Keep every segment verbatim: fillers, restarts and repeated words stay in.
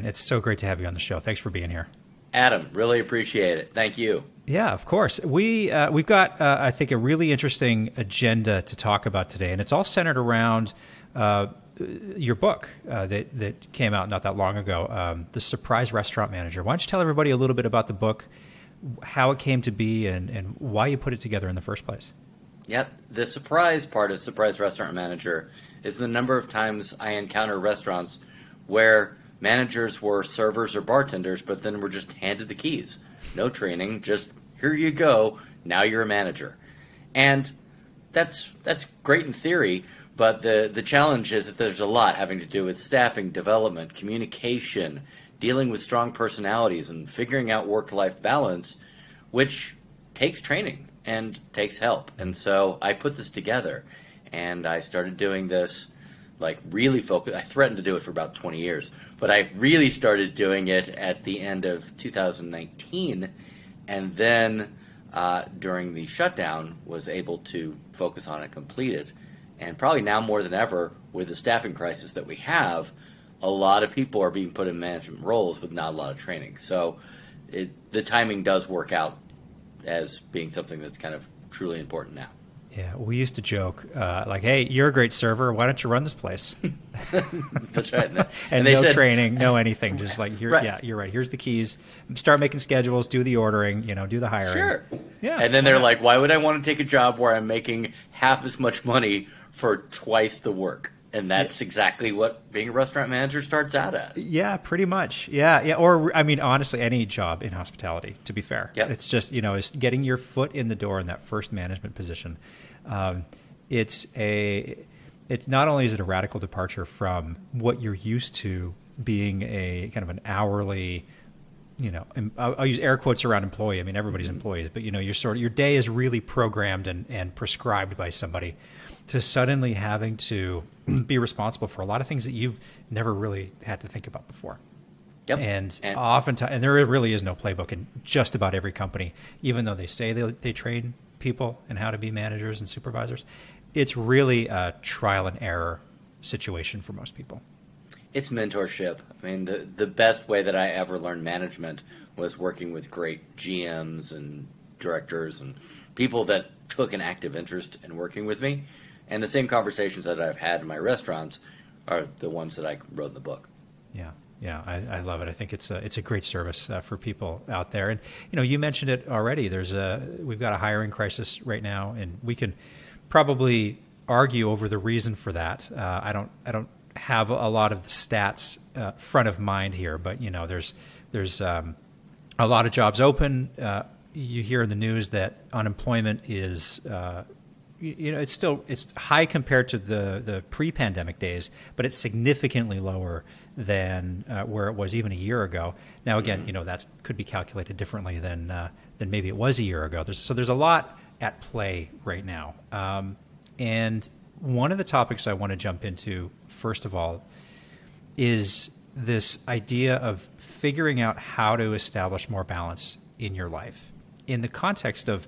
in. It's so great to have you on the show. Thanks for being here. Adam, really appreciate it. Thank you. Yeah, of course. We, uh, we've got, uh, I think, a really interesting agenda to talk about today, and it's all centered around uh, your book uh, that, that came out not that long ago, um, The Surprise Restaurant Manager. Why don't you tell everybody a little bit about the book, how it came to be, and, and why you put it together in the first place? Yep. The surprise part of Surprise Restaurant Manager is the number of times I encounter restaurants where managers were servers or bartenders, but then were just handed the keys. No training, just here you go, now you're a manager. And that's that's great in theory, but the, the challenge is that there's a lot having to do with staffing, development, communication, dealing with strong personalities, and figuring out work-life balance, which takes training and takes help. And so I put this together, and I started doing this like really focused. I threatened to do it for about twenty years, but I really started doing it at the end of two thousand nineteen, and then uh, during the shutdown was able to focus on it, complete it. And probably now more than ever, with the staffing crisis that we have, a lot of people are being put in management roles with not a lot of training. So it, the timing does work out as being something that's kind of truly important now. Yeah, we used to joke, uh, like, hey, you're a great server. Why don't you run this place? That's right. And, and they no said, training, no anything. Just like, here, right. Yeah, you're right. Here's the keys. Start making schedules, do the ordering, you know, do the hiring. Sure. Yeah. And then they're yeah. like, why would I want to take a job where I'm making half as much money for twice the work? And that's yeah. exactly what being a restaurant manager starts out as. Yeah, pretty much. Yeah. Yeah. Or, I mean, honestly, any job in hospitality, to be fair. Yep. It's just, you know, it's getting your foot in the door in that first management position. Um, it's a, it's not only is it a radical departure from what you're used to being a kind of an hourly, you know, I'll, I'll use air quotes around employee. I mean, everybody's mm-hmm. employees, but, you know, you're sort of, your day is really programmed and, and prescribed by somebody, to suddenly having to be responsible for a lot of things that you've never really had to think about before. Yep. And, and oftentimes, and there really is no playbook in just about every company, even though they say they, they train people in how to be managers and supervisors. It's really a trial and error situation for most people. It's mentorship. I mean, the, the best way that I ever learned management was working with great G Ms and directors and people that took an active interest in working with me. And the same conversations that I've had in my restaurants are the ones that I wrote in the book. Yeah, yeah, I, I love it. I think it's a, it's a great service uh, for people out there. And you know, you mentioned it already. There's a we've got a hiring crisis right now, and we can probably argue over the reason for that. Uh, I don't I don't have a lot of the stats uh, front of mind here, but you know, there's there's um, a lot of jobs open. Uh, you hear in the news that unemployment is. Uh, You know, it's still it's high compared to the, the pre-pandemic days, but it's significantly lower than uh, where it was even a year ago. Now, again, mm-hmm. you know, that could be calculated differently than uh, than maybe it was a year ago. There's, so there's a lot at play right now. Um, and one of the topics I want to jump into, first of all, is this idea of figuring out how to establish more balance in your life in the context of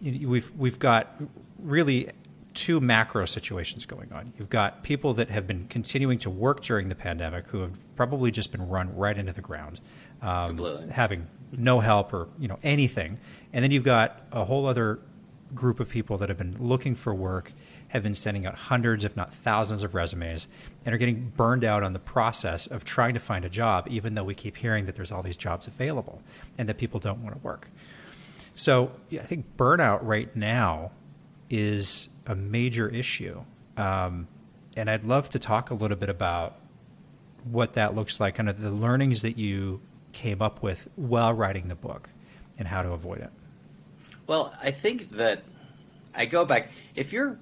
you know, we've we've got really two macro situations going on. You've got people that have been continuing to work during the pandemic who have probably just been run right into the ground, um, having no help or you know anything. And then you've got a whole other group of people that have been looking for work, have been sending out hundreds, if not thousands of resumes, and are getting burned out on the process of trying to find a job, even though we keep hearing that there's all these jobs available and that people don't want to work. So yeah, I think burnout right now is a major issue. Um, and I'd love to talk a little bit about what that looks like, kind of the learnings that you came up with while writing the book and how to avoid it. Well, I think that I go back, if you're,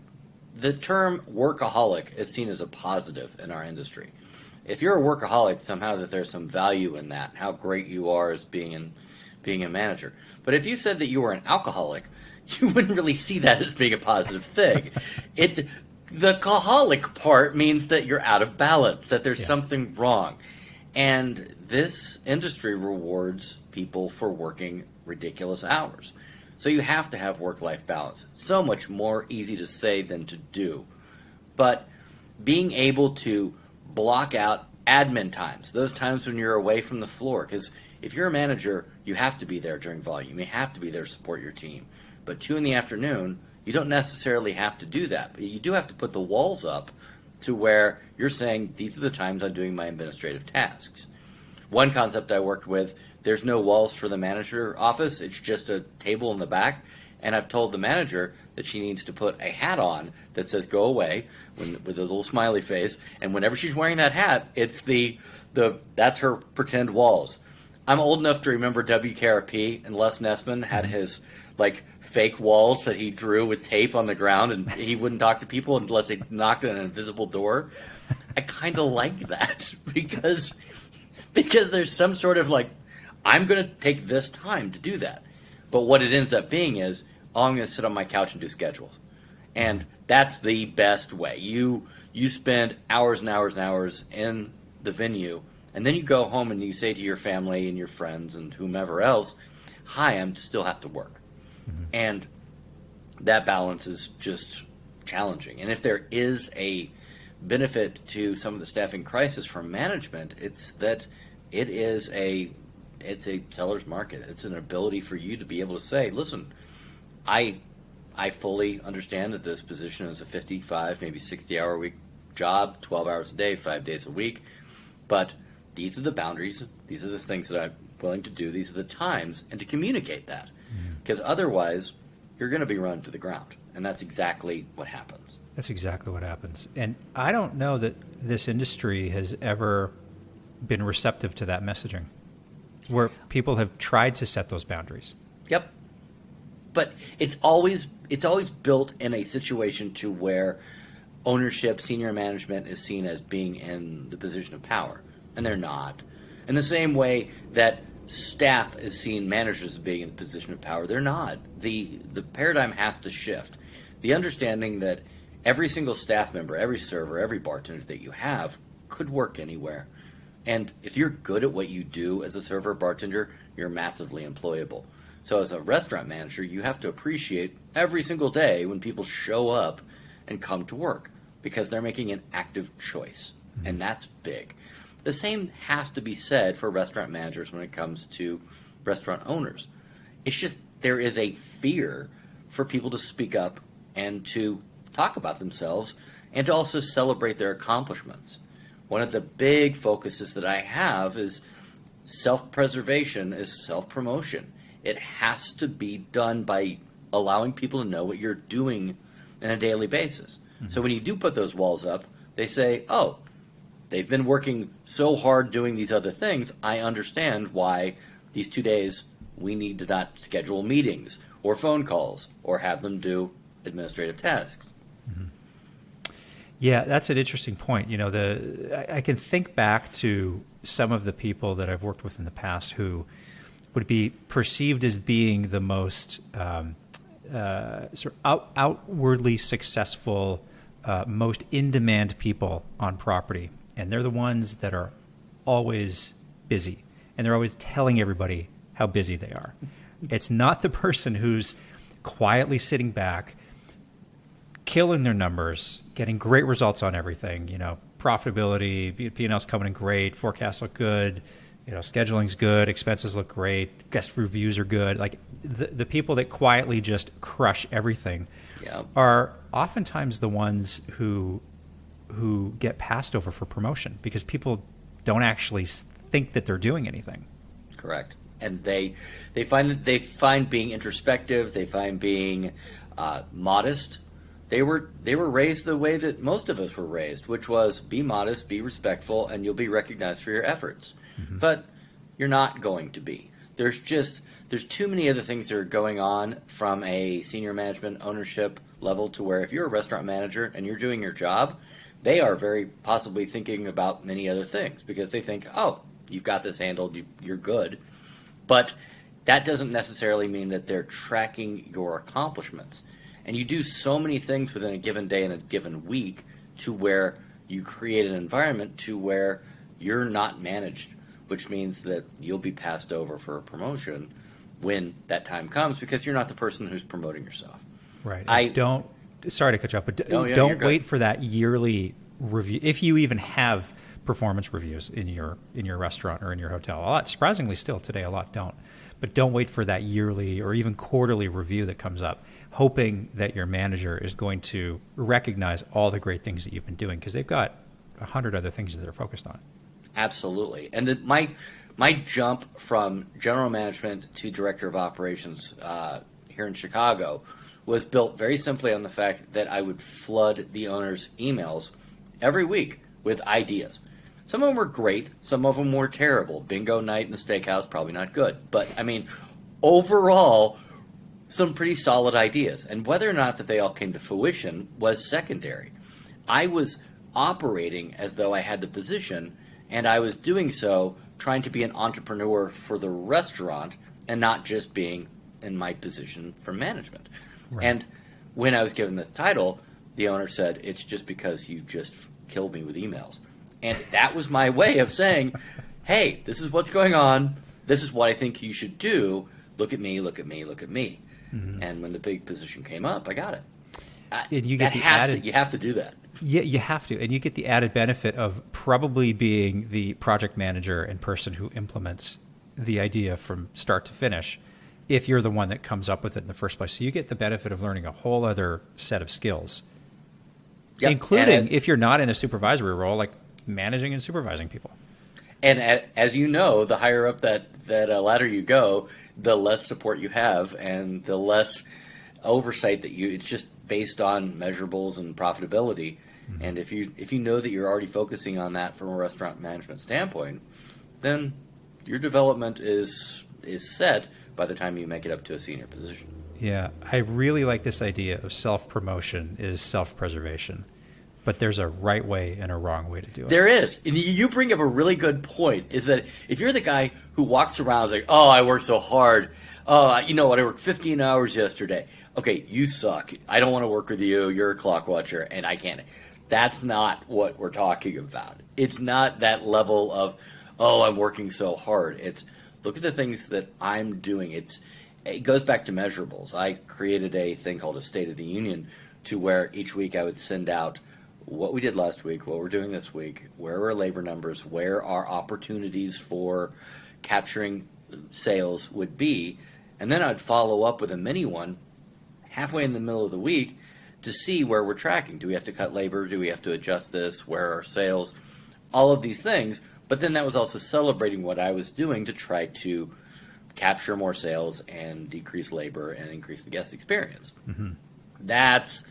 the term workaholic is seen as a positive in our industry. If you're a workaholic, somehow that there's some value in that, how great you are as being, being a manager. But if you said that you were an alcoholic, you wouldn't really see that as being a positive thing. It, the alcoholic part means that you're out of balance, that there's yeah. something wrong. And this industry rewards people for working ridiculous hours. So you have to have work-life balance. It's so much more easy to say than to do. But being able to block out admin times, those times when you're away from the floor, because if you're a manager, you have to be there during volume. You have to be there to support your team. But two in the afternoon, you don't necessarily have to do that. But you do have to put the walls up to where you're saying, these are the times I'm doing my administrative tasks. One concept I worked with, there's no walls for the manager office. It's just a table in the back. And I've told the manager that she needs to put a hat on that says go away when, with a little smiley face. And whenever she's wearing that hat, it's the, the that's her pretend walls. I'm old enough to remember W K R P, and Les Nessman had his like fake walls that he drew with tape on the ground, and he wouldn't talk to people unless they knocked on an invisible door. I kind of like that because because there's some sort of like, I'm going to take this time to do that. But what it ends up being is, oh, I'm going to sit on my couch and do schedules. And that's the best way. You you spend hours and hours and hours in the venue, and then you go home and you say to your family and your friends and whomever else, hi, I still have to work. Mm-hmm. And that balance is just challenging. And if there is a benefit to some of the staffing crisis from management, it's that it is a... it's a seller's market. It's an ability for you to be able to say, listen, I I fully understand that this position is a fifty-five, maybe sixty-hour a week job, twelve hours a day, five days a week. But these are the boundaries. These are the things that I'm willing to do. These are the times. And to communicate that, because otherwise you're going to be run to the ground. And that's exactly what happens. That's exactly what happens. And I don't know that this industry has ever been receptive to that messaging, where people have tried to set those boundaries. Yep. But it's always it's always built in a situation to where ownership, senior management is seen as being in the position of power, and they're not. In the same way that staff is seen managers as being in the position of power, they're not. The the paradigm has to shift. The understanding that every single staff member, every server, every bartender that you have could work anywhere. And if you're good at what you do as a server bartender, you're massively employable. So as a restaurant manager, you have to appreciate every single day when people show up and come to work, because they're making an active choice. Mm-hmm. And that's big. The same has to be said for restaurant managers when it comes to restaurant owners. It's just there is a fear for people to speak up and to talk about themselves and to also celebrate their accomplishments. One of the big focuses that I have is self-preservation is self-promotion. It has to be done by allowing people to know what you're doing on a daily basis. Mm-hmm. So when you do put those walls up, they say, oh, they've been working so hard doing these other things. I understand why these two days we need to not schedule meetings or phone calls or have them do administrative tasks. Mm-hmm. Yeah, that's an interesting point. You know, the I, I can think back to some of the people that I've worked with in the past who would be perceived as being the most um, uh, sort of out, outwardly successful, uh, most in-demand people on property, and they're the ones that are always busy, and they're always telling everybody how busy they are. It's not the person who's quietly sitting back, killing their numbers, getting great results on everything, you know, profitability, P and L's coming in great, forecasts look good, you know, scheduling's good, expenses look great, guest reviews are good. Like the, the people that quietly just crush everything yeah. are oftentimes the ones who who get passed over for promotion because people don't actually think that they're doing anything. Correct. And they they find they find being introspective, they find being uh, modest. They were they were raised the way that most of us were raised, which was be modest, be respectful, and you'll be recognized for your efforts. Mm-hmm. But you're not going to be. There's just there's too many other things that are going on from a senior management ownership level to where if you're a restaurant manager and you're doing your job, they are very possibly thinking about many other things because they think, oh, you've got this handled, you, you're good. But that doesn't necessarily mean that they're tracking your accomplishments. And you do so many things within a given day and a given week to where you create an environment to where you're not managed, which means that you'll be passed over for a promotion when that time comes because you're not the person who's promoting yourself. Right. I don't, sorry to cut you off, but no, yeah, don't wait for that yearly review. If you even have performance reviews in your in your restaurant or in your hotel. A lot, surprisingly, still today a lot don't. But don't wait for that yearly or even quarterly review that comes up, hoping that your manager is going to recognize all the great things that you've been doing, because they've got a hundred other things that they're focused on. Absolutely. And the, my my jump from general management to director of operations uh, here in Chicago was built very simply on the fact that I would flood the owner's emails every week with ideas. Some of them were great, some of them were terrible. Bingo night in the steakhouse, probably not good. But, I mean, overall, some pretty solid ideas. And whether or not that they all came to fruition was secondary. I was operating as though I had the position, and I was doing so trying to be an entrepreneur for the restaurant and not just being in my position for management. Right. And when I was given the title, the owner said, "It's just because you just killed me with emails." And that was my way of saying, hey, this is what's going on. This is what I think you should do. Look at me, look at me, look at me. Mm-hmm. And when the big position came up, I got it. I, and you get that the has added, to, you have to do that. Yeah, you have to. And you get the added benefit of probably being the project manager and person who implements the idea from start to finish, if you're the one that comes up with it in the first place. So you get the benefit of learning a whole other set of skills, yep. including it, if you're not in a supervisory role, like managing and supervising people. And as you know, the higher up that that uh, ladder you go, the less support you have and the less oversight that you, it's just based on measurables and profitability. Mm-hmm. And if you if you know that you're already focusing on that from a restaurant management standpoint, then your development is is set by the time you make it up to a senior position. Yeah, I really like this idea of self-promotion is self-preservation. But there's a right way and a wrong way to do it. There is. And you bring up a really good point, is that if you're the guy who walks around and is like, oh, I worked so hard. Oh, you know what? I worked fifteen hours yesterday. Okay, you suck. I don't want to work with you. You're a clock watcher, and I can't. That's not what we're talking about. It's not that level of, oh, I'm working so hard. It's look at the things that I'm doing. It's, it goes back to measurables. I created a thing called a State of the Union to where each week I would send out what we did last week, what we're doing this week, where are labor numbers, where our opportunities for capturing sales would be, and then I'd follow up with a mini one halfway in the middle of the week to see where we're tracking. Do we have to cut labor? Do we have to adjust this? Where are sales? All of these things. But then that was also celebrating what I was doing to try to capture more sales and decrease labor and increase the guest experience. Mm-hmm. That's,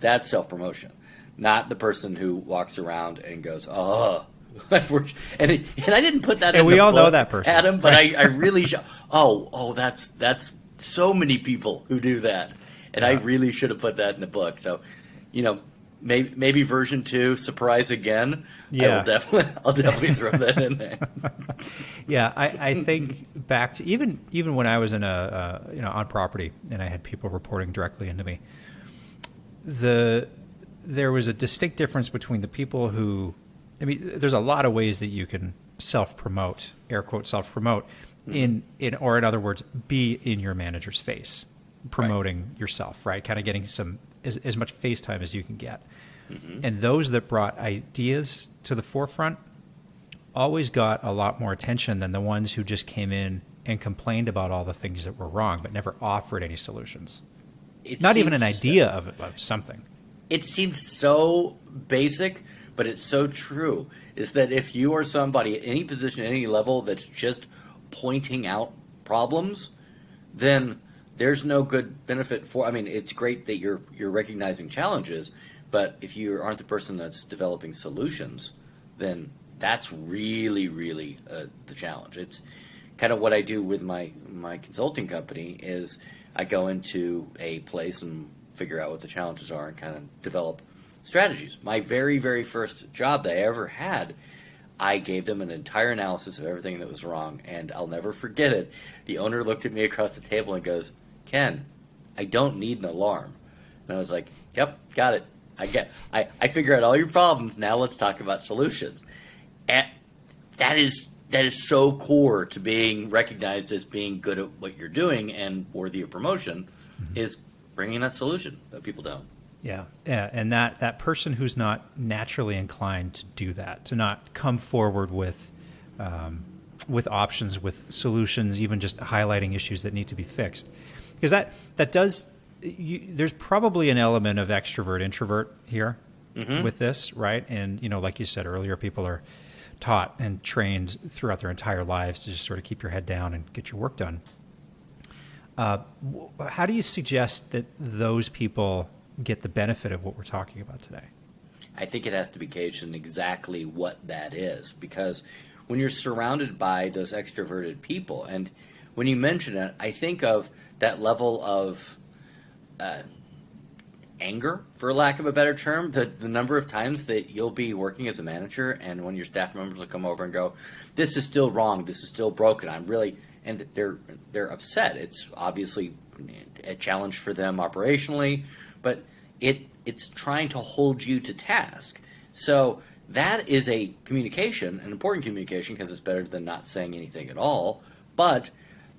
that's self-promotion. Not the person who walks around and goes, oh, I've worked. And, it, and I didn't put that and in the book. And we all know that person, Adam, but I, I really should. Oh, oh, that's that's so many people who do that. And yeah. I really should have put that in the book. So, you know, maybe, maybe version two, surprise again. Yeah. I will definitely, I'll definitely throw that in there. Yeah, I, I think back to even, even when I was in a, uh, you know, on property and I had people reporting directly into me, the... there was a distinct difference between the people who, I mean, there's a lot of ways that you can self-promote, air quote self-promote, in, in, or in other words, be in your manager's face, promoting right. yourself, right? Kind of getting some, as, as much face time as you can get. Mm-hmm. And those that brought ideas to the forefront always got a lot more attention than the ones who just came in and complained about all the things that were wrong, but never offered any solutions. It Not even an idea so of, of something. It seems so basic, but it's so true, is that if you are somebody at any position, at any level that's just pointing out problems, then there's no good benefit for, I mean, it's great that you're, you're recognizing challenges, but if you aren't the person that's developing solutions, then that's really, really uh, the challenge. It's kind of what I do with my, my consulting company is I go into a place and figure out what the challenges are and kind of develop strategies. My very, very first job that I ever had, I gave them an entire analysis of everything that was wrong, and I'll never forget it. The owner looked at me across the table and goes, "Ken, I don't need an alarm." And I was like, "Yep, got it. I get. I, I figure out all your problems. Now let's talk about solutions." And that is that is so core to being recognized as being good at what you're doing and worthy of promotion, is bringing that solution that people don't. Yeah, yeah, and that, that person who's not naturally inclined to do that, to not come forward with um, with options, with solutions, even just highlighting issues that need to be fixed, because that that does. You, there's probably an element of extrovert introvert here mm-hmm. with this, right? And you know, like you said earlier, people are taught and trained throughout their entire lives to just sort of keep your head down and get your work done. Uh, how do you suggest that those people get the benefit of what we're talking about today? I think it has to be gauged in exactly what that is, because when you're surrounded by those extroverted people, and when you mention it, I think of that level of uh, anger, for lack of a better term, the, the number of times that you'll be working as a manager and one of your staff members will come over and go, this is still wrong, this is still broken, I'm really, and they're, they're upset. It's obviously a challenge for them operationally, but it it's trying to hold you to task. So that is a communication, an important communication, because it's better than not saying anything at all. But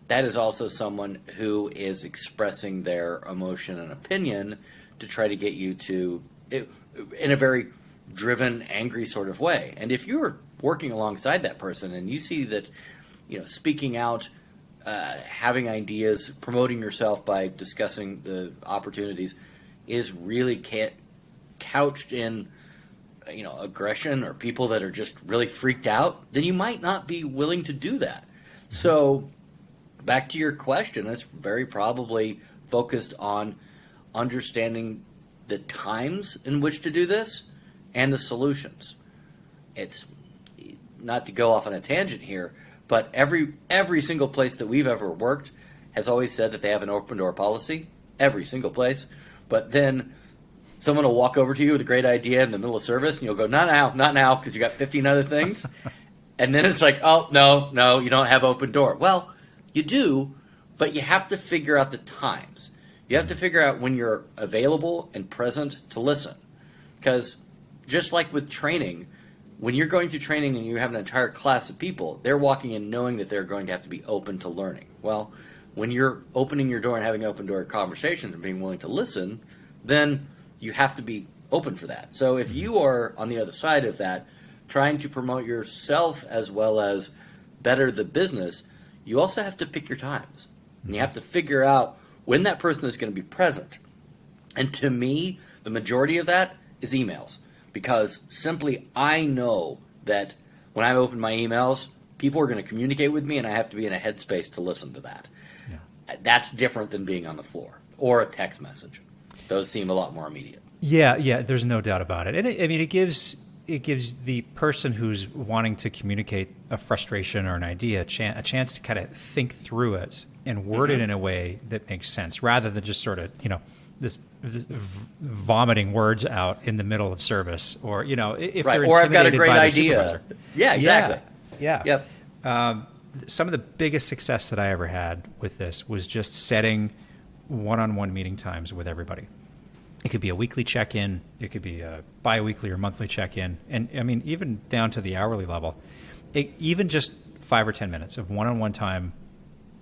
that is also someone who is expressing their emotion and opinion to try to get you to, in a very driven, angry sort of way. And if you're working alongside that person and you see that, you know, speaking out, uh, having ideas, promoting yourself by discussing the opportunities, is really ca couched in, you know, aggression or people that are just really freaked out, then you might not be willing to do that. So back to your question, it's very probably focused on understanding the times in which to do this and the solutions. It's not to go off on a tangent here, but every every single place that we've ever worked has always said that they have an open door policy, every single place. But then someone will walk over to you with a great idea in the middle of service, and you'll go, not now, not now, because you got fifteen other things. And then it's like, oh, no, no, you don't have open door. Well, you do, but you have to figure out the times. You have to figure out when you're available and present to listen. Because just like with training, when you're going through training and you have an entire class of people, they're walking in knowing that they're going to have to be open to learning. Well, when you're opening your door and having open door conversations and being willing to listen, then you have to be open for that. So if you are on the other side of that, trying to promote yourself as well as better the business, you also have to pick your times. And you have to figure out when that person is going to be present. And to me, the majority of that is emails, because simply I know that when I open my emails, people are going to communicate with me and I have to be in a headspace to listen to that. That's different than being on the floor or a text message. Those seem a lot more immediate. Yeah, yeah, there's no doubt about it. And it, I mean, it gives it gives the person who's wanting to communicate a frustration or an idea a, chan a chance to kind of think through it and word mm-hmm. it in a way that makes sense, rather than just sort of, you know, this, this v vomiting words out in the middle of service, or, you know, if right. they're or I've got a great idea. Yeah, exactly. Yeah. yeah. Yep. Um, Some of the biggest success that I ever had with this was just setting one-on-one meeting times with everybody. It could be a weekly check-in. It could be a bi-weekly or monthly check-in. And, I mean, even down to the hourly level, it, even just five or ten minutes of one-on-one time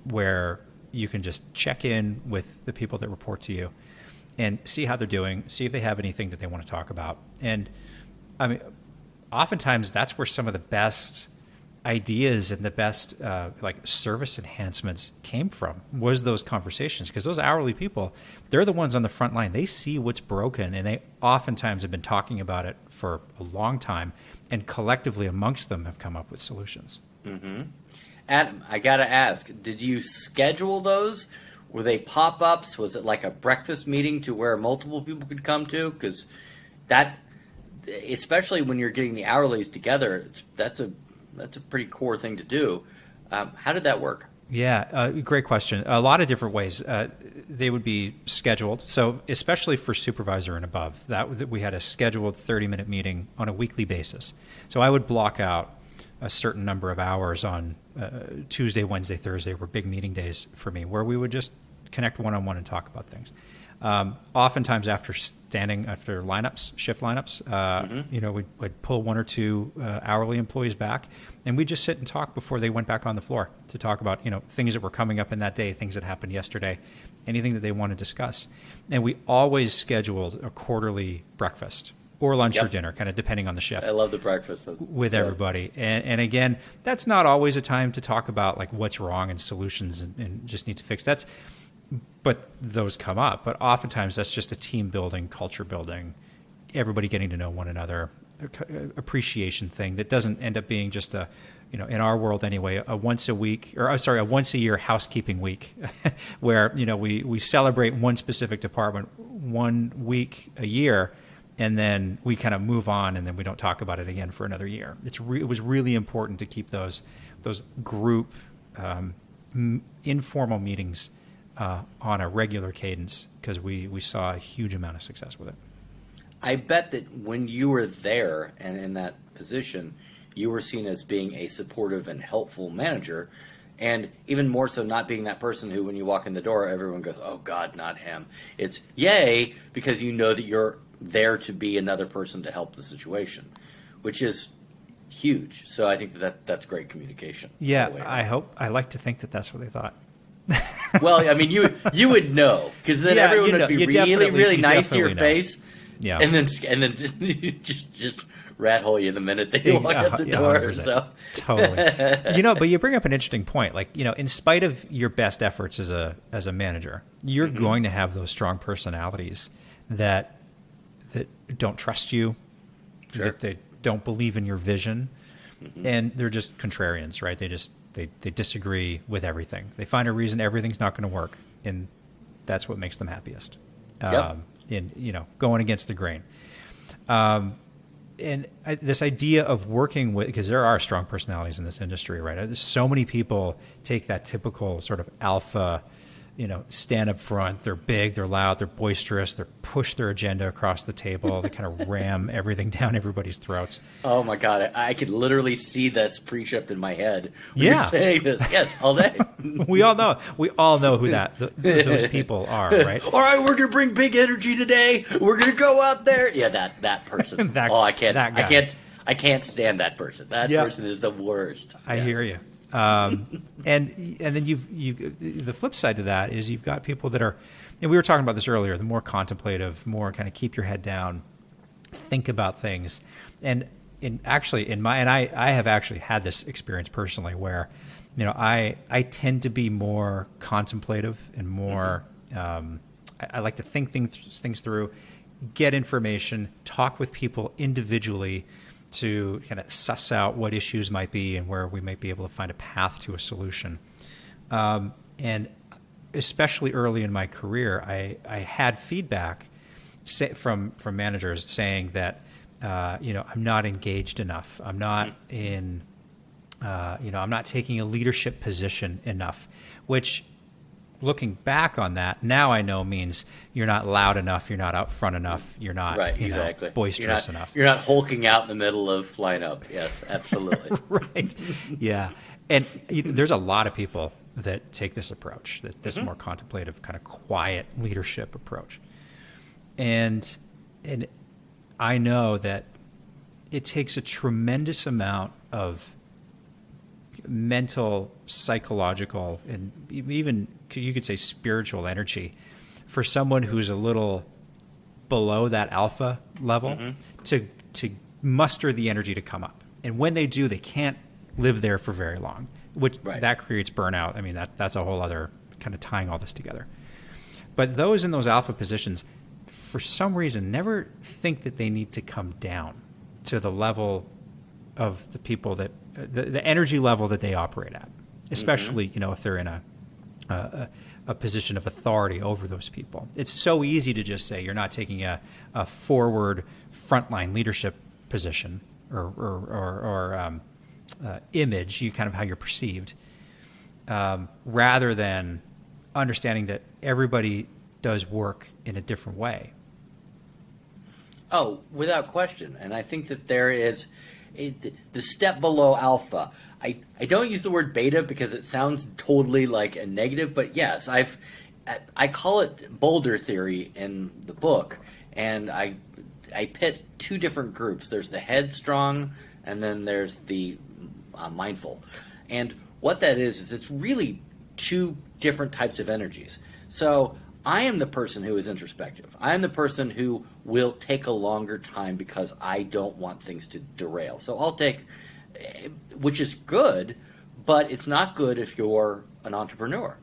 where you can just check in with the people that report to you and see how they're doing, see if they have anything that they want to talk about. And, I mean, oftentimes that's where some of the best ideas and the best uh, like service enhancements came from, was those conversations, because those hourly people, they're the ones on the front line. They see what's broken, and they oftentimes have been talking about it for a long time, and collectively amongst them have come up with solutions. Mm-hmm. Adam, I gotta ask, did you schedule those? Were they pop-ups? Was it like a breakfast meeting to where multiple people could come to? Because that, especially when you're getting the hourlies together, it's, that's a That's a pretty core thing to do. Um, how did that work? Yeah, uh, great question. A lot of different ways. Uh, they would be scheduled. So especially for supervisor and above, that, that we had a scheduled thirty-minute meeting on a weekly basis. So I would block out a certain number of hours on uh, Tuesday, Wednesday, Thursday were big meeting days for me, where we would just connect one-on-one and talk about things. Um, oftentimes after standing, after lineups, shift lineups, uh, mm-hmm. you know, we'd, we'd pull one or two uh, hourly employees back, and we'd just sit and talk before they went back on the floor to talk about, you know, things that were coming up in that day, things that happened yesterday, anything that they want to discuss. And we always scheduled a quarterly breakfast or lunch yep. or dinner, kind of depending on the chef. I love the breakfast. With yeah. everybody. And, and again, that's not always a time to talk about like what's wrong and solutions and, and just need to fix. That's, but those come up. But oftentimes that's just a team building, culture building, everybody getting to know one another, appreciation thing that doesn't end up being just a, you know, in our world anyway, a once a week, or I'm sorry, a once a year housekeeping week where, you know, we, we celebrate one specific department one week a year, and then we kind of move on, and then we don't talk about it again for another year. It's re- it was really important to keep those, those group um, m- informal meetings uh, on a regular cadence, because we, we saw a huge amount of success with it. I bet that when you were there and in that position, you were seen as being a supportive and helpful manager, and even more so not being that person who, when you walk in the door, everyone goes, oh God, not him. It's yay, because you know that you're there to be another person to help the situation, which is huge. So I think that, that that's great communication. Yeah, I hope. I like to think that that's what they thought. Well, I mean, you you would know, because then yeah, everyone you know, would be really, really nice to your know. face. Yeah. And then, and then just, just rat hole you the minute they walk yeah, out the yeah, door. one hundred percent. So totally, you know, but you bring up an interesting point. Like, you know, in spite of your best efforts as a, as a manager, you're mm-hmm. going to have those strong personalities that, that don't trust you, sure. that they don't believe in your vision, mm-hmm. and they're just contrarians, right? They just, they, they disagree with everything. They find a reason everything's not going to work, and that's what makes them happiest. Yep. Um, in, you know, going against the grain. Um, and I, this idea of working with, because there are strong personalities in this industry, right? So many people take that typical sort of alpha, you know, stand up front, they're big, they're loud, they're boisterous, they push their agenda across the table, they kind of ram everything down everybody's throats. Oh my God, I, I could literally see this pre-shift in my head. When yeah. you're saying this, yes, all day. we all know, we all know who that, the, those people are, right? All right, we're going to bring big energy today, we're going to go out there. Yeah, that, that person. that, oh, I can't, I can't, I can't stand that person. That yeah. person is the worst. I yes. hear you. Um, and, and then you've, you, the flip side to that is you've got people that are, and we were talking about this earlier, the more contemplative, more kind of keep your head down, think about things. And in actually in my, and I, I have actually had this experience personally where, you know, I, I tend to be more contemplative and more, mm-hmm. um, I, I like to think things, things through, get information, talk with people individually, to kind of suss out what issues might be and where we might be able to find a path to a solution. Um, and especially early in my career, I, I had feedback say, from, from managers saying that, uh, you know, I'm not engaged enough. I'm not in, uh, you know, I'm not taking a leadership position enough, which looking back on that, now I know means you're not loud enough, you're not out front enough, you're not right, you exactly. know, boisterous you're not, enough. You're not hulking out in the middle of flying up. Yes, absolutely. right. Yeah. And you know, there's a lot of people that take this approach, that this mm-hmm. more contemplative kind of quiet leadership approach. And and I know that it takes a tremendous amount of mental, psychological, and even you could say spiritual energy for someone who's a little below that alpha level mm-hmm. to to muster the energy to come up. And when they do, they can't live there for very long, which right. that creates burnout. I mean, that that's a whole other kind of tying all this together. But those in those alpha positions, for some reason, never think that they need to come down to the level of the people that the, the energy level that they operate at, especially, mm-hmm. you know, if they're in a Uh, a, a position of authority over those people. It's so easy to just say you're not taking a, a forward frontline leadership position or, or, or, or um, uh, image, you kind of how you're perceived, um, rather than understanding that everybody does work in a different way. Oh, without question. And I think that there is a, the step below alpha. I, I don't use the word beta because it sounds totally like a negative, but yes, I've I call it Boulder Theory in the book, and I I pit two different groups. There's the headstrong, and then there's the uh, mindful. And what that is is it's really two different types of energies. So I am the person who is introspective. I am the person who will take a longer time because I don't want things to derail. So I'll take, which is good, but it's not good if you're an entrepreneur.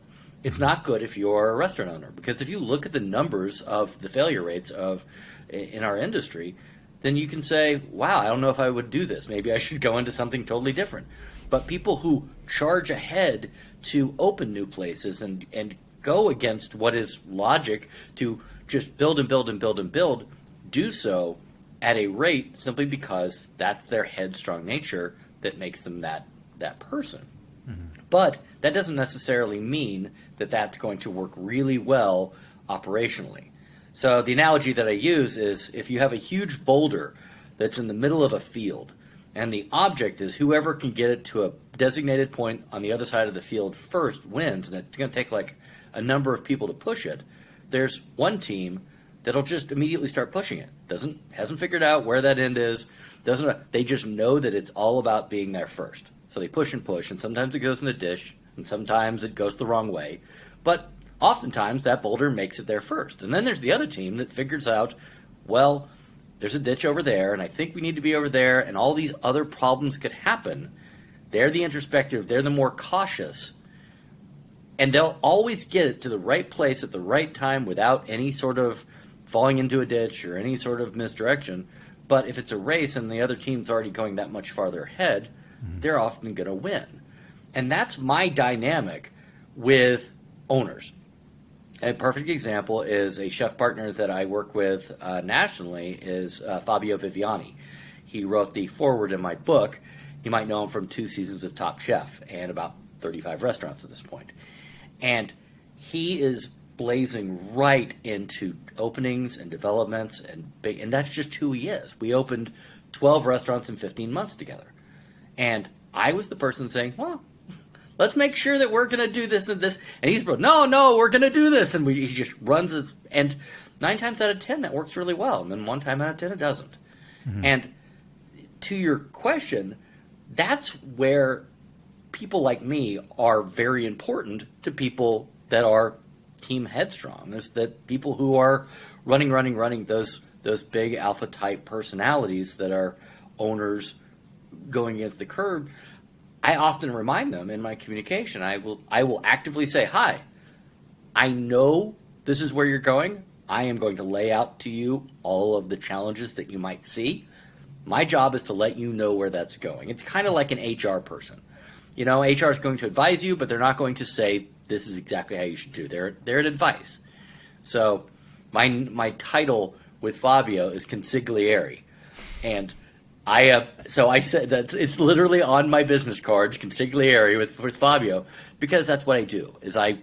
It's not good if you're a restaurant owner, because if you look at the numbers of the failure rates of in our industry, then you can say, wow, I don't know if I would do this. Maybe I should go into something totally different. But people who charge ahead to open new places and, and go against what is logic to just build and build and build and build, do so at a rate simply because that's their headstrong nature that makes them that, that person. Mm-hmm. But that doesn't necessarily mean that that's going to work really well operationally. So the analogy that I use is if you have a huge boulder that's in the middle of a field, and the object is whoever can get it to a designated point on the other side of the field first wins, and it's going to take like a number of people to push it, there's one team that'll just immediately start pushing it. Doesn't, hasn't figured out where that end is. Doesn't, they just know that it's all about being there first. So they push and push, and sometimes it goes in a ditch, and sometimes it goes the wrong way. But oftentimes that boulder makes it there first. And then there's the other team that figures out, well, there's a ditch over there, and I think we need to be over there, and all these other problems could happen. They're the introspective, they're the more cautious, and they'll always get it to the right place at the right time without any sort of falling into a ditch or any sort of misdirection. But if it's a race and the other team's already going that much farther ahead, mm-hmm. they're often going to win. And that's my dynamic with owners. A perfect example is a chef partner that I work with uh, nationally is uh, Fabio Viviani. He wrote the foreword in my book. You might know him from two seasons of Top Chef and about thirty-five restaurants at this point. And he is blazing right into openings and developments, and big, and that's just who he is. We opened twelve restaurants in fifteen months together. And I was the person saying, well, let's make sure that we're going to do this and this. And he's like, no, no, we're going to do this. And we, he just runs it. And nine times out of ten, that works really well. And then one time out of ten, it doesn't. Mm-hmm. And to your question, that's where people like me are very important to people that are team headstrong, is that people who are running, running, running, those, those big alpha type personalities that are owners going against the curve. I often remind them in my communication, I will I will actively say, hi, I know this is where you're going. I am going to lay out to you all of the challenges that you might see. My job is to let you know where that's going. It's kind of like an H R person. You know, H R is going to advise you, but they're not going to say this is exactly how you should do. They're, they're an advice. So my, my title with Fabio is consigliere. And I uh, so I said that it's literally on my business cards, consigliere with, with Fabio, because that's what I do. Is I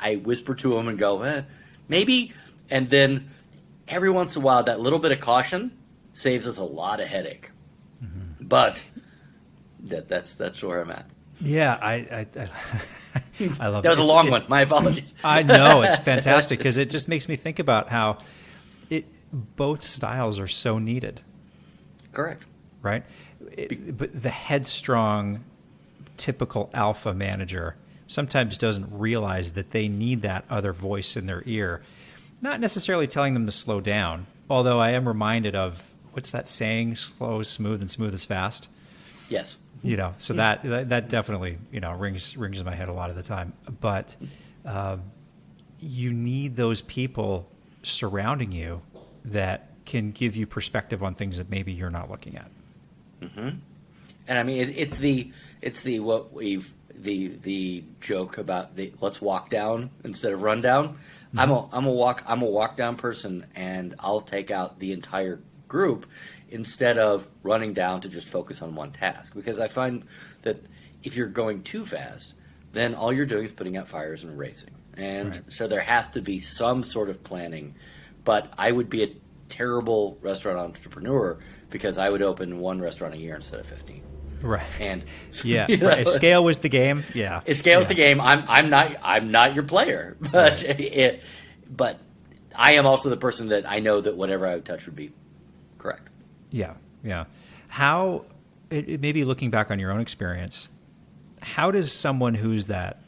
I whisper to him and go, eh, maybe, and then every once in a while that little bit of caution saves us a lot of headache. Mm-hmm. But that that's that's where I'm at. Yeah, I I, I, I love that. That was it. a long it, one. My apologies. I know, it's fantastic because it just makes me think about how it both styles are so needed. Correct. Right? It, but the headstrong, typical alpha manager sometimes doesn't realize that they need that other voice in their ear, not necessarily telling them to slow down, although I am reminded of, what's that saying? Slow is smooth and smooth is fast. Yes. You know, so that, that definitely, you know, rings, rings in my head a lot of the time. But um, you need those people surrounding you that can give you perspective on things that maybe you're not looking at. Mm-hmm. And I mean, it, it's the it's the what we've the the joke about the let's walk down instead of run down. Mm-hmm. I'm a I'm a walk I'm a walk down person, and I'll take out the entire group instead of running down to just focus on one task, because I find that if you're going too fast, then all you're doing is putting out fires and racing. And right. So there has to be some sort of planning. But I would be a terrible restaurant entrepreneur, because I would open one restaurant a year instead of fifteen. Right. And yeah, you know, right. If scale was the game. Yeah. If scale was yeah. the game, I'm I'm not I'm not your player, but right. it, but I am also the person that I know that whatever I would touch would be correct. Yeah. Yeah. How it, it maybe looking back on your own experience, how does someone who's that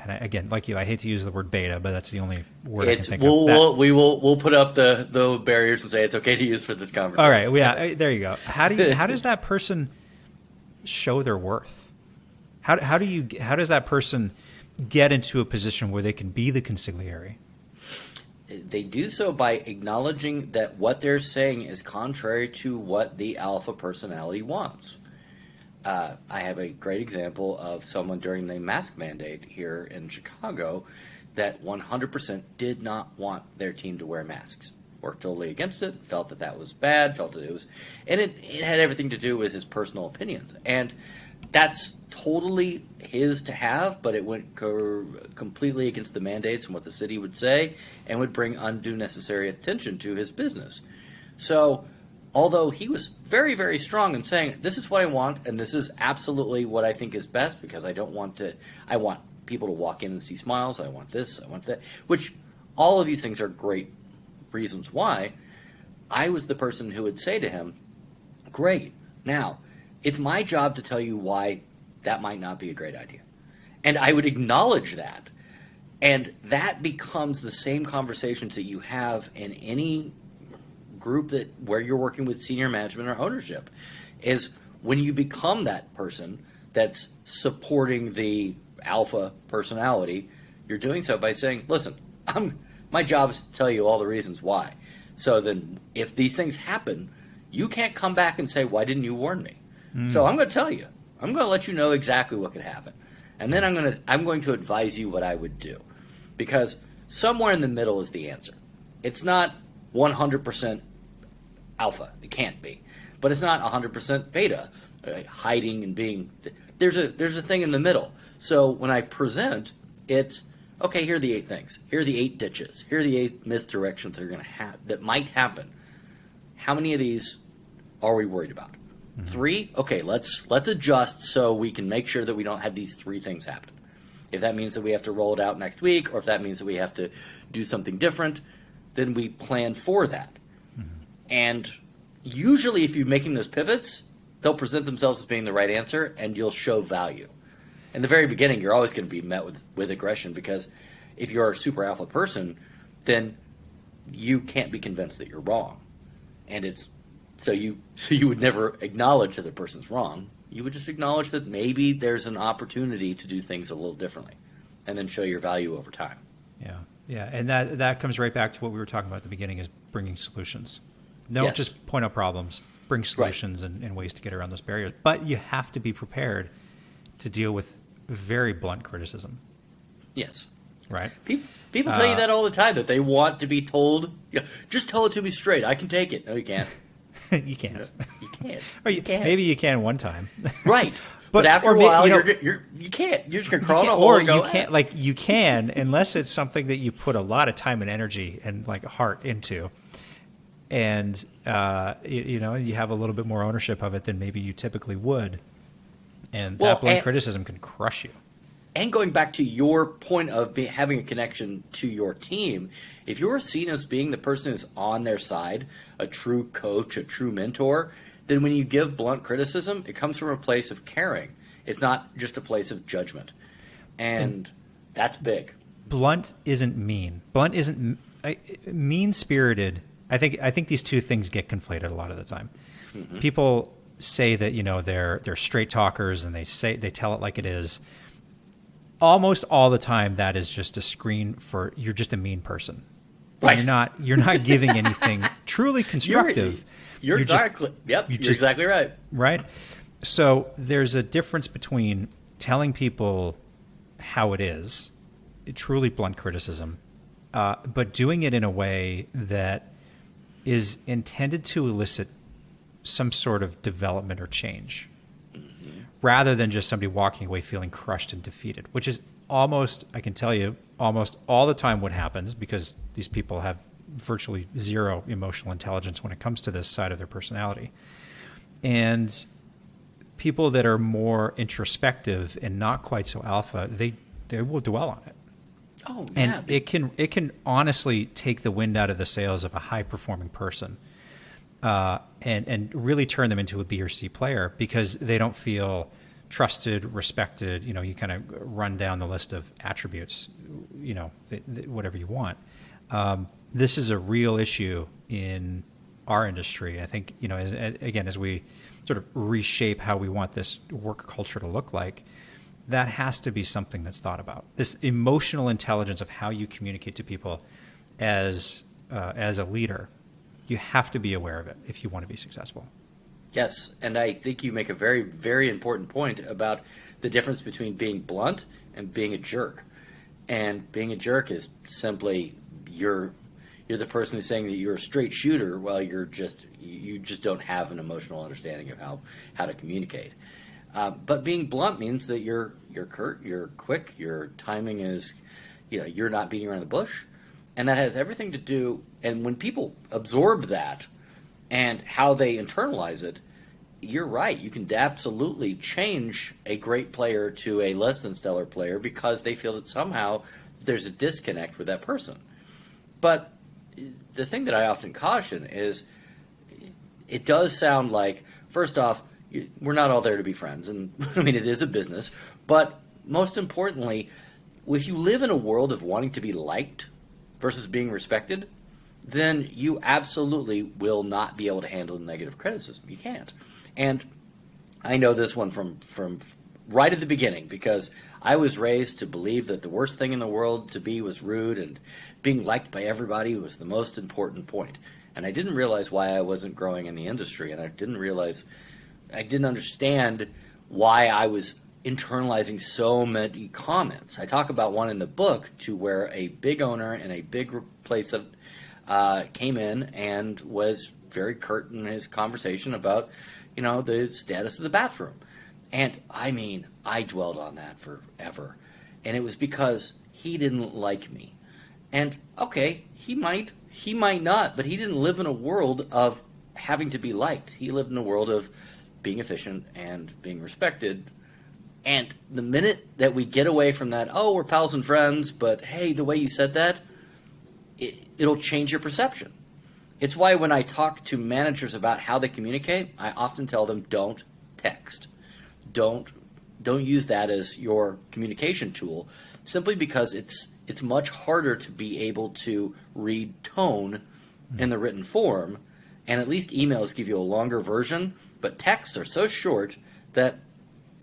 and I, again, like you, I hate to use the word beta, but that's the only word it's, I can think we'll, of. That. We'll, we will we'll put up the, the barriers and say it's okay to use for this conversation. All right, yeah, there you go. How do you, how does that person show their worth? How how do you how does that person get into a position where they can be the consigliere? They do so by acknowledging that what they're saying is contrary to what the alpha personality wants. Uh, I have a great example of someone during the mask mandate here in Chicago that one hundred percent did not want their team to wear masks. Worked totally against it, felt that that was bad, felt that it was... And it, it had everything to do with his personal opinions. And that's totally his to have, but it went co completely against the mandates and what the city would say and would bring undue necessary attention to his business. So although he was very, very strong in saying, this is what I want and this is absolutely what I think is best because I don't want to, I want people to walk in and see smiles, I want this, I want that, which all of these things are great reasons why, I was the person who would say to him, great, now it's my job to tell you why that might not be a great idea. And I would acknowledge that. And that becomes the same conversations that you have in any group that where you're working with senior management or ownership, is when you become that person that's supporting the alpha personality, you're doing so by saying, listen, I'm, my job is to tell you all the reasons why. So then if these things happen, you can't come back and say, why didn't you warn me? Mm. So I'm going to tell you. I'm going to let you know exactly what could happen. And then I'm going to I'm going to advise you what I would do. Because somewhere in the middle is the answer. It's not one hundred percent alpha. It can't be. But it's not one hundred percent beta, right? Hiding and being there's a there's a thing in the middle. So when I present, it's okay, here are the eight things. Here are the eight ditches. Here are the eight misdirections that are going to have that might happen. How many of these are we worried about? Three? Okay, let's let's adjust so we can make sure that we don't have these three things happen. If that means that we have to roll it out next week, or if that means that we have to do something different, then we plan for that. Mm-hmm. And usually if you're making those pivots, they'll present themselves as being the right answer, and you'll show value. In the very beginning, you're always going to be met with, with aggression, because if you're a super alpha person, then you can't be convinced that you're wrong. And it's So you so you would never acknowledge that the person's wrong. You would just acknowledge that maybe there's an opportunity to do things a little differently and then show your value over time. Yeah. Yeah. And that, that comes right back to what we were talking about at the beginning, is bringing solutions. Don't yes. just point out problems, bring solutions right. and, and ways to get around those barriers. But you have to be prepared to deal with very blunt criticism. Yes. Right. People, people tell uh, you that all the time, that they want to be told, yeah, just tell it to me straight. I can take it. No, you can't. You can't. You can't. Or you, you can't. Maybe you can one time. Right. But, but after a while, you, know, you're, you're, you can't. You're just going to crawl in a hole and go, Or you can't. Like, you can, unless it's something that you put a lot of time and energy and, like, heart into. And, uh, you, you know, you have a little bit more ownership of it than maybe you typically would. And well, that blunt criticism can crush you. And going back to your point of be, having a connection to your team, if you're seen as being the person who's on their side, a true coach, a true mentor, then when you give blunt criticism, it comes from a place of caring. It's not just a place of judgment. And, and that's big. Blunt isn't mean. Blunt isn't mean-spirited. I think, I think these two things get conflated a lot of the time. Mm-hmm. People say that, you know, they're, they're straight talkers and they, say, they tell it like it is. Almost all the time, that is just a screen for you're just a mean person. Right. You're not. You're not giving anything truly constructive. You're, you're, you're exactly. Just, yep. You're, you're just, exactly right. Right. So there's a difference between telling people how it is, truly blunt criticism, uh, but doing it in a way that is intended to elicit some sort of development or change, rather than just somebody walking away feeling crushed and defeated, which is almost, I can tell you, almost all the time what happens, because these people have virtually zero emotional intelligence when it comes to this side of their personality. And people that are more introspective and not quite so alpha, they, they will dwell on it. Oh, yeah. And it can, it can honestly take the wind out of the sails of a high-performing person. Uh, and, and really turn them into a B or C player, because they don't feel trusted, respected, you know, you kind of run down the list of attributes, you know, th th whatever you want. Um, this is a real issue in our industry. I think, you know, as, as, again, as we sort of reshape how we want this work culture to look like, that has to be something that's thought about. This emotional intelligence of how you communicate to people as, uh, as a leader, you have to be aware of it if you want to be successful. Yes, and I think you make a very, very important point about the difference between being blunt and being a jerk. And being a jerk is simply you're you're the person who's saying that you're a straight shooter while you're just you just don't have an emotional understanding of how how to communicate. Uh, but being blunt means that you're you're curt, you're quick, your timing is, you know, you're not beating around the bush, and that has everything to do. And when people absorb that and how they internalize it, you're right. You can absolutely change a great player to a less than stellar player because they feel that somehow there's a disconnect with that person. But the thing that I often caution is it does sound like, first off, we're not all there to be friends. And I mean, it is a business. But most importantly, if you live in a world of wanting to be liked versus being respected, then you absolutely will not be able to handle negative criticism. You can't. And I know this one from, from right at the beginning, because I was raised to believe that the worst thing in the world to be was rude, and being liked by everybody was the most important point. And I didn't realize why I wasn't growing in the industry, and I didn't realize, I didn't understand why I was internalizing so many comments. I talk about one in the book to where a big owner and a big place of, uh, came in and was very curt in his conversation about, you know, the status of the bathroom. And I mean, I dwelled on that forever. And it was because he didn't like me. And okay, he might, he might not, but he didn't live in a world of having to be liked. He lived in a world of being efficient and being respected. And the minute that we get away from that, oh, we're pals and friends, but hey, the way you said that, it, it'll change your perception. It's why when I talk to managers about how they communicate, I often tell them don't text. Don't don't use that as your communication tool, simply because it's it's much harder to be able to read tone in the written form, and at least emails give you a longer version, but texts are so short that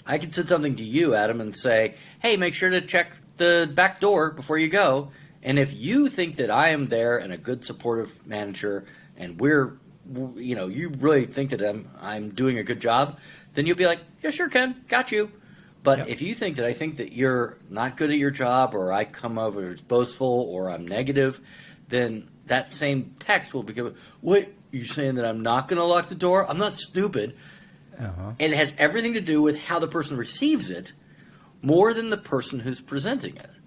I can send something to you, Adam, and say, "Hey, make sure to check the back door before you go." And if you think that I am there and a good supportive manager and we're, you know, you really think that I'm, I'm doing a good job, then you'll be like, yeah, sure, Ken, got you. But yep. If you think that I think that you're not good at your job, or I come over as boastful, or I'm negative, then that same text will become, what, you're saying that I'm not going to lock the door? I'm not stupid. Uh-huh. And it has everything to do with how the person receives it more than the person who's presenting it.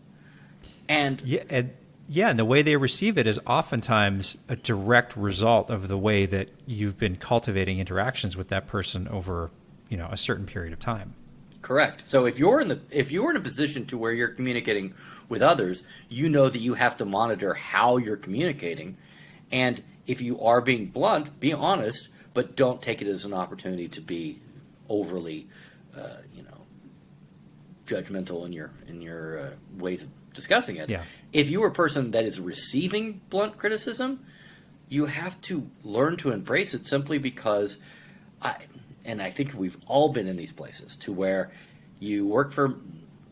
And yeah, and yeah, and the way they receive it is oftentimes a direct result of the way that you've been cultivating interactions with that person over, you know, a certain period of time. Correct. So if you're in the if you're in a position to where you're communicating with others, you know that you have to monitor how you're communicating, and if you are being blunt, be honest, but don't take it as an opportunity to be overly, uh, you know, judgmental in your in your uh, ways of discussing it. Yeah. If you are a person that is receiving blunt criticism, you have to learn to embrace it, simply because I and I think we've all been in these places to where you work for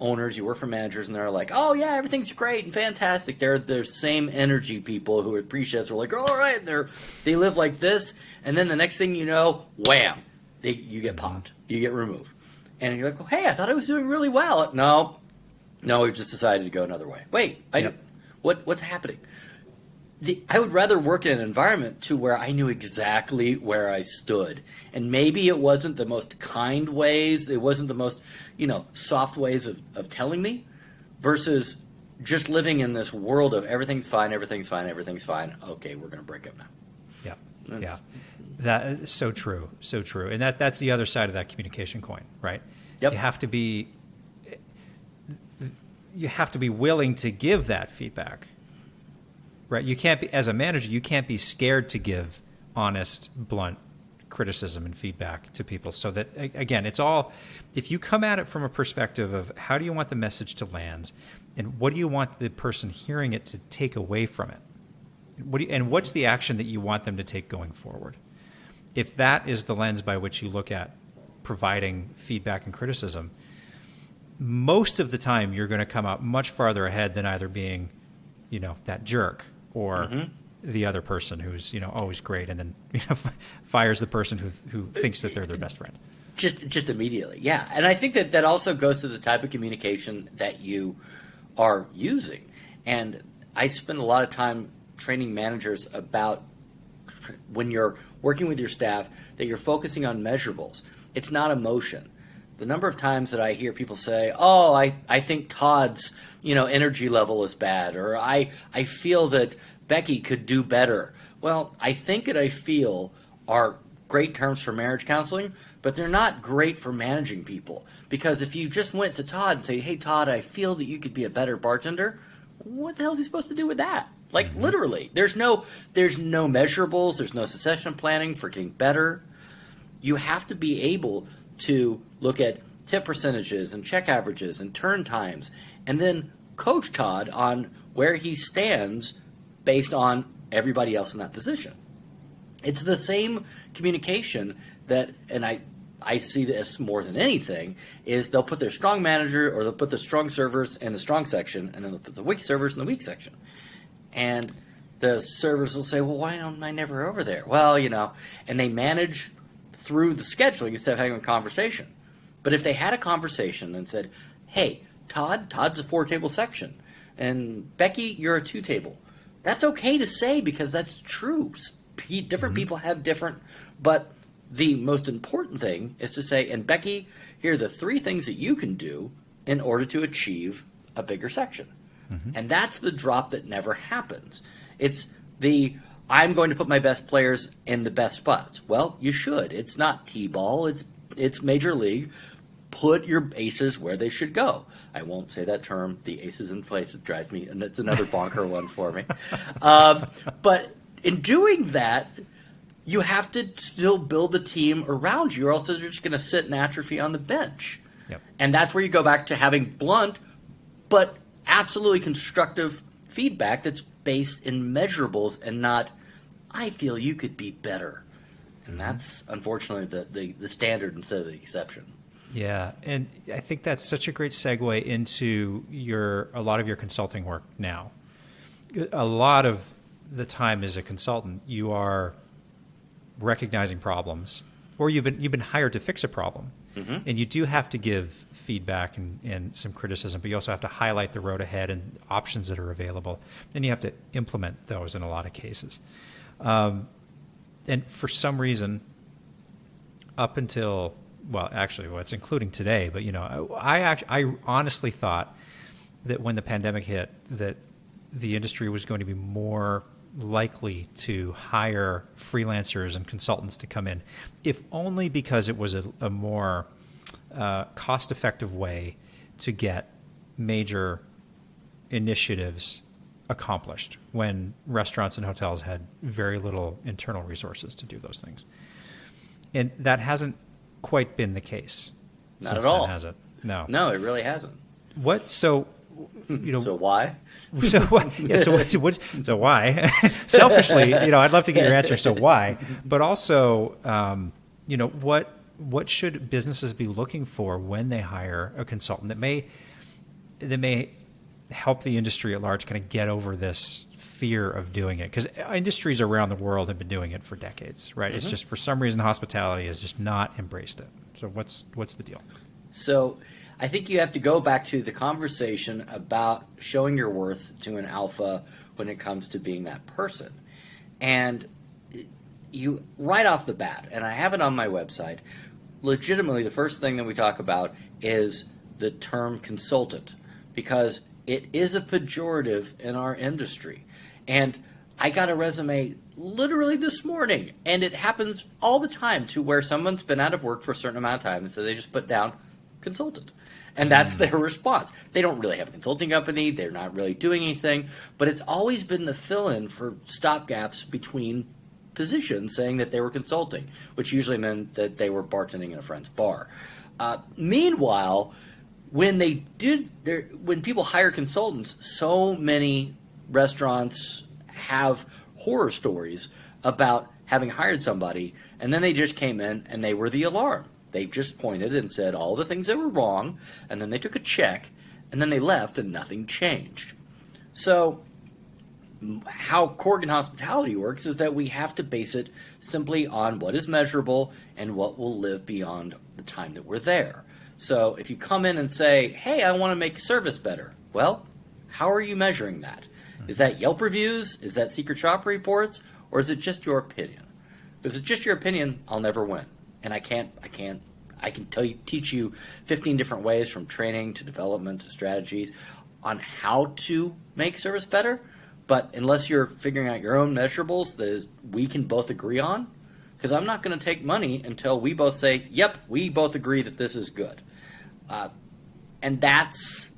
owners, you work for managers, and they're like, oh yeah, everything's great and fantastic. They're the same energy people who appreciate, are like, all right, they're they live like this, and then the next thing you know, wham, they, you get popped, you get removed, and you're like, oh, hey, I thought I was doing really well. No. No, we've just decided to go another way. Wait, I yep. what what's happening? The, I would rather work in an environment to where I knew exactly where I stood, and maybe it wasn't the most kind ways, it wasn't the most, you know, soft ways of, of telling me, versus just living in this world of everything's fine, everything's fine, everything's fine. Okay, we're going to break up now. Yeah, that's, yeah, that is so true, so true, and that that's the other side of that communication coin, right? Yep. You have to be. You have to be willing to give that feedback, right? You can't be, as a manager, you can't be scared to give honest, blunt criticism and feedback to people. So that, again, it's all, if you come at it from a perspective of how do you want the message to land and what do you want the person hearing it to take away from it? What do you, and what's the action that you want them to take going forward? If that is the lens by which you look at providing feedback and criticism, most of the time you're going to come out much farther ahead than either being, you know, that jerk or mm-hmm. the other person who's, you know, always great and then, you know, fires the person who who thinks that they're their best friend. Just just immediately, yeah. And I think that that also goes to the type of communication that you are using. And I spend a lot of time training managers about when you're working with your staff that you're focusing on measurables. It's not emotion. The number of times that I hear people say, oh, I, I think Todd's, you know, energy level is bad, or I, I feel that Becky could do better. Well, I think and I feel are great terms for marriage counseling, but they're not great for managing people. Because if you just went to Todd and say, hey, Todd, I feel that you could be a better bartender, what the hell is he supposed to do with that? Like, literally, there's no, there's no measurables, there's no succession planning for getting better. You have to be able to look at tip percentages and check averages and turn times and then coach Todd on where he stands based on everybody else in that position. It's the same communication that, and I, I see this more than anything, is they'll put their strong manager or they'll put the strong servers in the strong section and then they'll put the weak servers in the weak section. And the servers will say, well, why am I never over there? Well, you know, and they manage through the scheduling instead of having a conversation. But if they had a conversation and said, hey, Todd, Todd's a four-table section, and Becky, you're a two-table, that's okay to say because that's true. Different mm-hmm. people have different, but the most important thing is to say, and Becky, here are the three things that you can do in order to achieve a bigger section. Mm-hmm. And that's the drop that never happens. It's the, I'm going to put my best players in the best spots. Well, you should. It's not T-ball. It's, it's major league. Put your aces where they should go. I won't say that term. The aces in place, it drives me, and it's another bonker one for me. Um, but in doing that, you have to still build the team around you, or else they're just going to sit and atrophy on the bench. Yep. And that's where you go back to having blunt, but absolutely constructive feedback that's based in measurables and not, I feel you could be better. And that's unfortunately the, the, the standard instead of the exception. Yeah. And I think that's such a great segue into your, a lot of your consulting work now. A lot of the time as a consultant, you are recognizing problems or you've been, you've been hired to fix a problem. Mm-hmm. And you do have to give feedback and, and some criticism, but you also have to highlight the road ahead and options that are available. Then you have to implement those in a lot of cases. Um, and for some reason, up until, well, actually, well, it's including today, but, you know, I, I, actually, I honestly thought that when the pandemic hit, that the industry was going to be more likely to hire freelancers and consultants to come in, if only because it was a, a more uh, cost-effective way to get major initiatives accomplished when restaurants and hotels had very little internal resources to do those things. And that hasn't quite been the case. Not at all. Has it? No. No, it really hasn't. What? So, you know, so why? So why? Yeah, so, what, what, so why? Selfishly, you know, I'd love to get your answer. So why? But also, um, you know, what what should businesses be looking for when they hire a consultant that may that may help the industry at large kind of get over this fear of doing it? Because industries around the world have been doing it for decades, right? Mm-hmm. It's just for some reason hospitality has just not embraced it. So what's what's the deal? So, I think you have to go back to the conversation about showing your worth to an alpha when it comes to being that person. And you, right off the bat, and I have it on my website, legitimately the first thing that we talk about is the term consultant, because it is a pejorative in our industry. And I got a resume literally this morning, and it happens all the time to where someone's been out of work for a certain amount of time, and so they just put down consultant. And that's their response. They don't really have a consulting company. They're not really doing anything. But it's always been the fill-in for stopgaps between position saying that they were consulting, which usually meant that they were bartending in a friend's bar. Uh, meanwhile, when they did, their, when people hire consultants, so many restaurants have horror stories about having hired somebody, and then they just came in and they were the alarm. They just pointed and said all the things that were wrong, and then they took a check, and then they left and nothing changed. So how Korgen Hospitality works is that we have to base it simply on what is measurable and what will live beyond the time that we're there. So if you come in and say, hey, I want to make service better, well, how are you measuring that? Is that Yelp reviews? Is that secret shopper reports? Or is it just your opinion? If it's just your opinion, I'll never win. And I can't, I can't, I can tell you, teach you fifteen different ways, from training to development to strategies, on how to make service better. But unless you're figuring out your own measurables that we can both agree on, because I'm not going to take money until we both say, yep, we both agree that this is good. Uh, and that's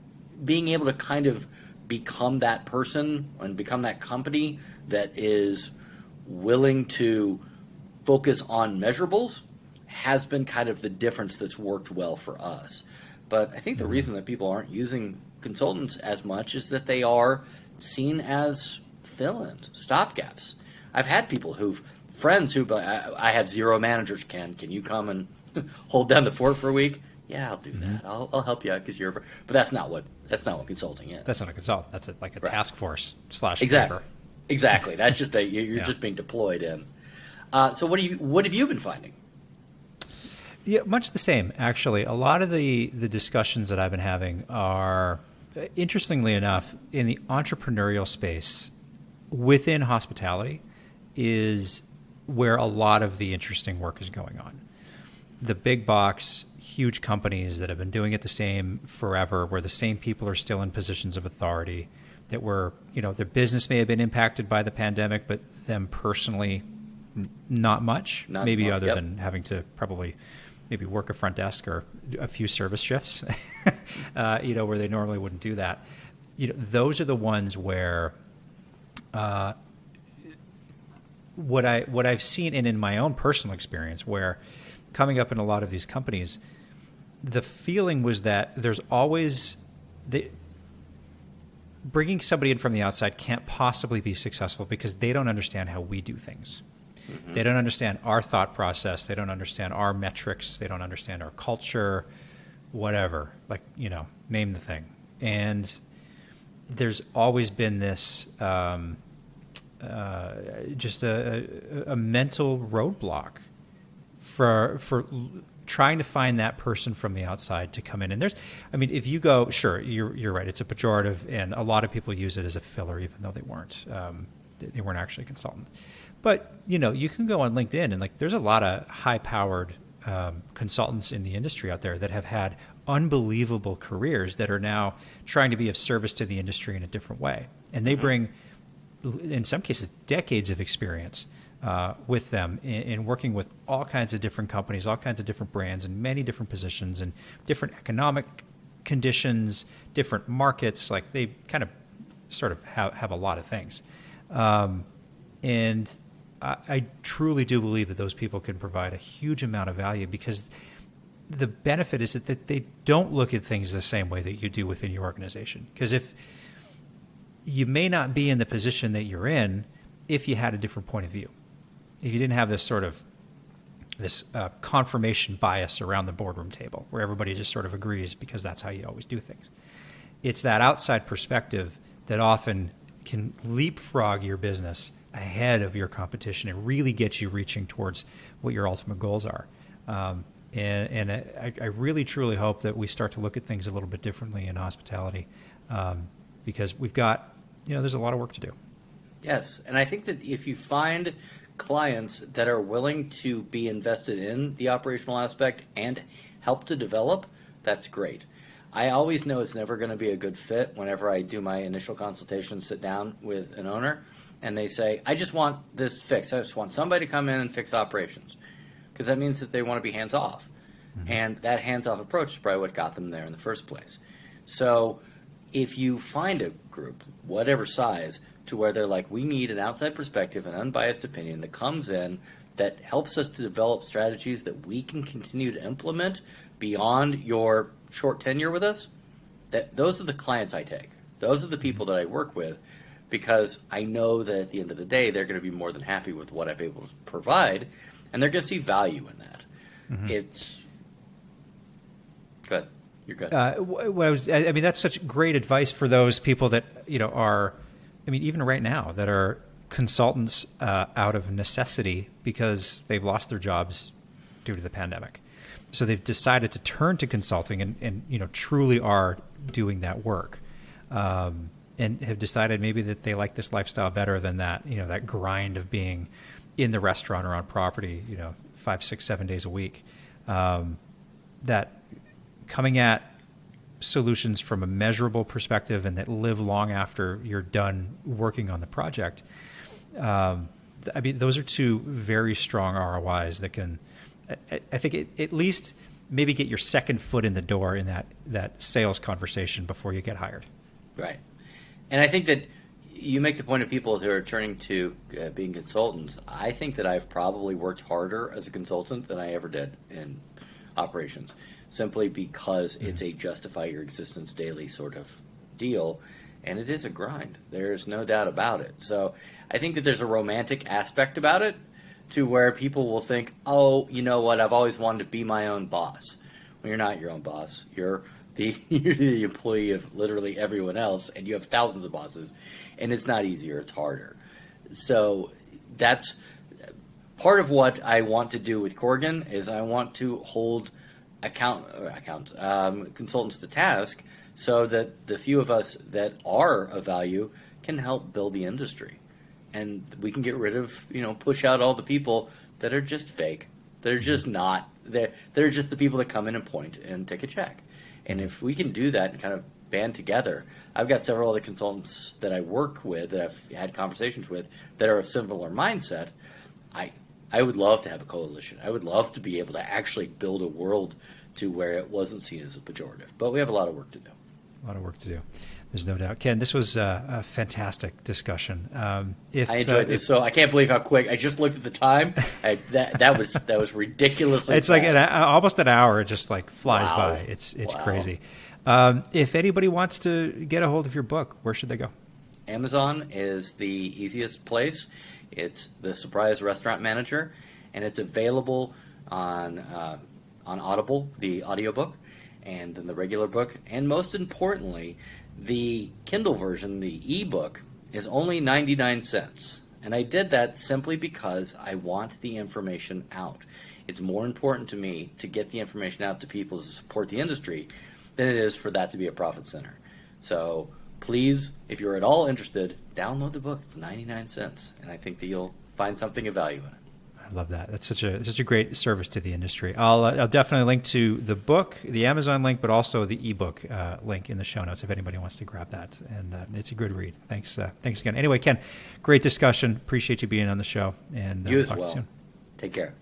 being able to kind of become that person and become that company that is willing to focus on measurables has been kind of the difference that's worked well for us. But I think the reason that people aren't using consultants as much is that they are seen as fill-ins, stopgaps. I've had people who've, friends who, I have zero managers, Ken, can you come and hold down the fort for a week? Yeah, I'll do mm-hmm. that. I'll, I'll help you out because you're, but that's not what, that's not what consulting is. That's not a consult. That's a, like a right. task force slash exactly. Favor. Exactly. That's just a, you're, you're yeah. just being deployed in. Uh, so what do you, what have you been finding? Yeah, much the same, actually. A lot of the, the discussions that I've been having are, interestingly enough, in the entrepreneurial space within hospitality is where a lot of the interesting work is going on. The big box, huge companies that have been doing it the same forever, where the same people are still in positions of authority, that were, you know, their business may have been impacted by the pandemic, but them personally, not much, not maybe much, other yep. than having to probably maybe work a front desk or a few service shifts, uh, you know, where they normally wouldn't do that. You know, those are the ones where uh, what I what I've seen, and in my own personal experience, where coming up in a lot of these companies, the feeling was that there's always the bringing somebody in from the outside can't possibly be successful because they don't understand how we do things. Mm-hmm. They don't understand our thought process. They don't understand our metrics. They don't understand our culture, whatever, like, you know, name the thing. And there's always been this um, uh, just a, a mental roadblock for, for trying to find that person from the outside to come in. And there's, I mean, if you go, sure, you're, you're right. It's a pejorative, and a lot of people use it as a filler, even though they weren't, um, they weren't actually a consultant. But, you know, you can go on LinkedIn and, like, there's a lot of high-powered um, consultants in the industry out there that have had unbelievable careers that are now trying to be of service to the industry in a different way. And they bring, in some cases, decades of experience uh, with them in, in working with all kinds of different companies, all kinds of different brands, and many different positions and different economic conditions, different markets. Like, they kind of sort of have, have a lot of things. Um, and... I truly do believe that those people can provide a huge amount of value, because the benefit is that they don't look at things the same way that you do within your organization. Because if you may not be in the position that you're in, if you had a different point of view, if you didn't have this sort of this uh, confirmation bias around the boardroom table where everybody just sort of agrees because that's how you always do things. It's that outside perspective that often can leapfrog your business ahead of your competition and really get you reaching towards what your ultimate goals are. Um, and and I, I really, truly hope that we start to look at things a little bit differently in hospitality, um, because we've got, you know, there's a lot of work to do. Yes. And I think that if you find clients that are willing to be invested in the operational aspect and help to develop, that's great. I always know it's never going to be a good fit whenever I do my initial consultation, sit down with an owner, and they say, I just want this fixed. I just want somebody to come in and fix operations, because that means that they want to be hands-off. Mm-hmm. And that hands-off approach is probably what got them there in the first place. So if you find a group, whatever size, to where they're like, we need an outside perspective, an unbiased opinion that comes in, that helps us to develop strategies that we can continue to implement beyond your short tenure with us. That those are the clients I take. Those are the people that I work with, because I know that at the end of the day, they're going to be more than happy with what I've able to provide, and they're going to see value in that. Mm-hmm. It's good. You're good. Uh, what I was, I mean, that's such great advice for those people that, you know, are, I mean, even right now that are consultants uh, out of necessity because they've lost their jobs due to the pandemic. So they've decided to turn to consulting and, and you know, truly are doing that work, um, and have decided maybe that they like this lifestyle better than that, you know, that grind of being in the restaurant or on property, you know, five, six, seven days a week. Um, that coming at solutions from a measurable perspective and that live long after you're done working on the project. Um, I mean, those are two very strong R O Is that can, I, I think it, at least maybe get your second foot in the door in that, that sales conversation before you get hired. Right. And I think that you make the point of people who are turning to uh, being consultants. I think that I've probably worked harder as a consultant than I ever did in operations, simply because mm-hmm. it's a justify your existence daily sort of deal. And it is a grind. There's no doubt about it. So I think that there's a romantic aspect about it, to where people will think, oh, you know what, I've always wanted to be my own boss. Well, you're not your own boss. You're the, you're the employee of literally everyone else, and you have thousands of bosses, and it's not easier, it's harder. So that's part of what I want to do with Korgen, is I want to hold account, account um, consultants to task, so that the few of us that are of value can help build the industry. And we can get rid of, you know, push out all the people that are just fake. They're just not, they're, they're just the people that come in and point and take a check. And if we can do that and kind of band together, I've got several other consultants that I work with, that I've had conversations with, that are of similar mindset. I, I would love to have a coalition. I would love to be able to actually build a world to where it wasn't seen as a pejorative. But we have a lot of work to do. A lot of work to do. There's no doubt. Ken, this was uh, a fantastic discussion. Um, if, I enjoyed uh, this. If, so I can't believe how quick. I just looked at the time. I, that, that was that was ridiculously It's fast. Like an, almost an hour. It just like flies wow. by. It's, it's wow. crazy. Um, if anybody wants to get a hold of your book, where should they go? Amazon is the easiest place. It's The Surprise Restaurant Manager, and it's available on, uh, on Audible, the audiobook, and then the regular book. And most importantly, the Kindle version, the ebook, is only ninety-nine cents. And I did that simply because I want the information out. It's more important to me to get the information out to people to support the industry than it is for that to be a profit center. So please, if you're at all interested, download the book. It's ninety-nine cents. And I think that you'll find something of value in it. I love that. That's such a such a great service to the industry. I'll uh, I'll definitely link to the book, the Amazon link, but also the ebook uh, link in the show notes if anybody wants to grab that. And uh, it's a good read. Thanks, uh, thanks again. Anyway, Ken, great discussion. Appreciate you being on the show. And uh, you as well. Talk to you soon. Take care.